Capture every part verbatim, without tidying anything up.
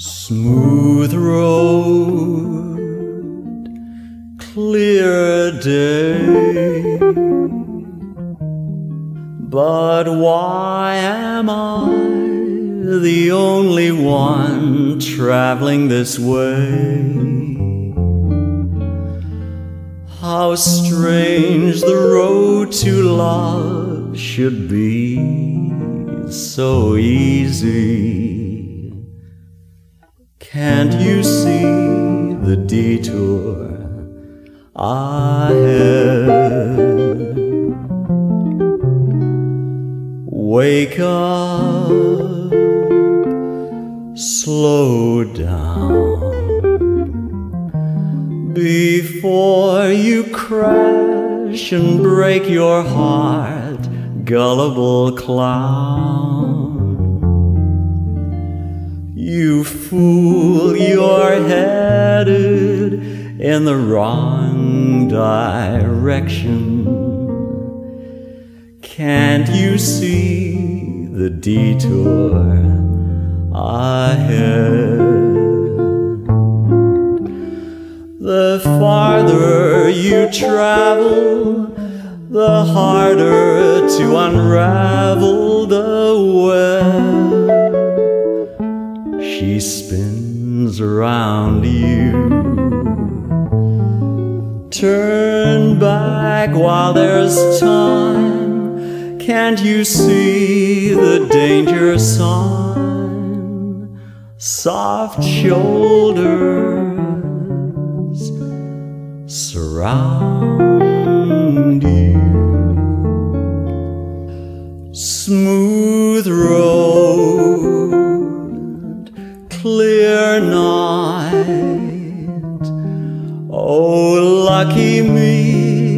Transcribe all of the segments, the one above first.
Smooth road, clear day, but why am I the only one traveling this way? How strange the road to love should be so easy. Can't you see the detour ahead? Wake up, slow down, before you crash and break your heart, gullible clown. You fool, you're headed in the wrong direction. Can't you see the detour ahead? The farther you travel, the harder to unravel the web. She spins around you. Turn back while there's time. Can't you see the danger sign? Soft shoulders surround you. Smooth road, clear night. Oh, lucky me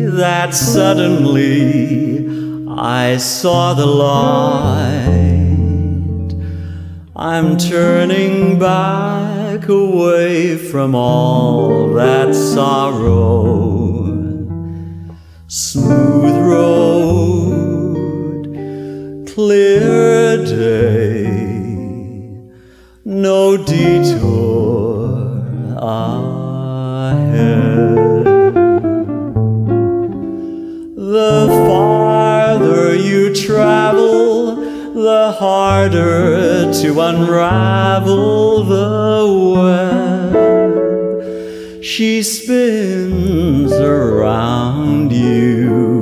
that suddenly I saw the light. I'm turning back away from all that sorrow. Smooth road, clear day, no detour ahead. The farther you travel, the harder to unravel the web. She spins around you.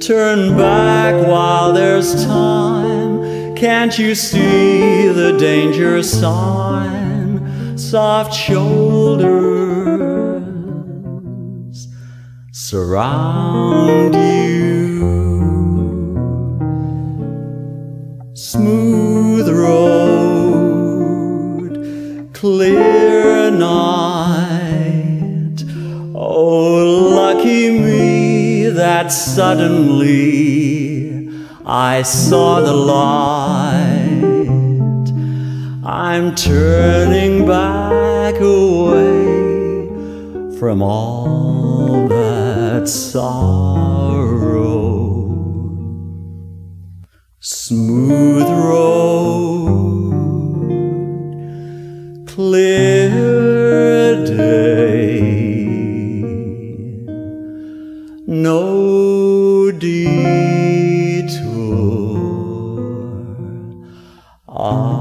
Turn back while there's time. Can't you see the danger sign? Soft shoulders surround you. Smooth road, clear night. Oh, lucky me that suddenly I saw the light. I'm turning back away from all that sorrow. Smooth road, clear day, no detour. Ah.